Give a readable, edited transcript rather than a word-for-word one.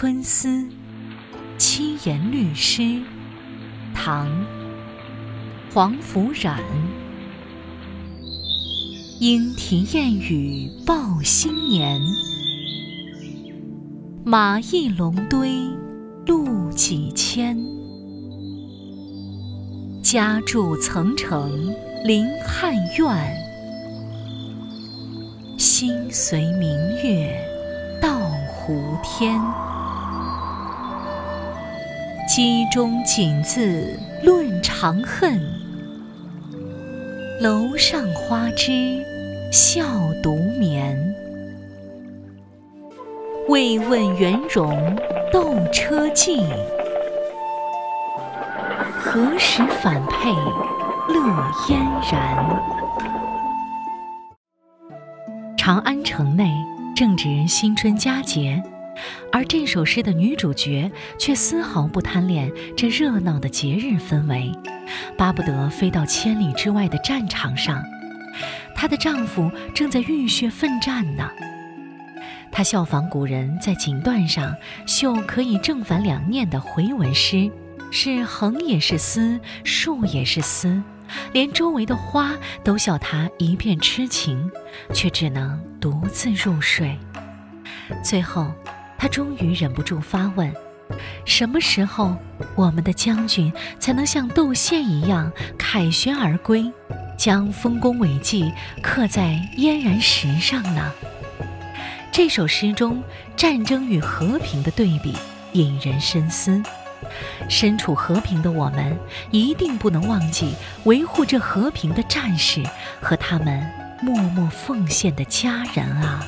春思》七言律诗，唐·黄甫冉。莺啼燕语报新年，马忆龙堆路几千。家住层城临汉苑，心随明月到胡天。机中锦字论长恨，楼上花枝笑独眠。未问元戎斗车骑，何时反佩乐嫣然。长安城内正值新春佳节，而这首诗的女主角却丝毫不贪恋这热闹的节日氛围，巴不得飞到千里之外的战场上。她的丈夫正在浴血奋战呢。她效仿古人在锦缎上绣可以正反两念的回文诗，是横也是丝，竖也是丝，连周围的花都笑她一片痴情，却只能独自入睡。最后，他终于忍不住发问：什么时候我们的将军才能像窦宪一样凯旋而归，将丰功伟绩刻在嫣然石上呢？这首诗中战争与和平的对比引人深思。身处和平的我们，一定不能忘记维护这和平的战士和他们默默奉献的家人啊！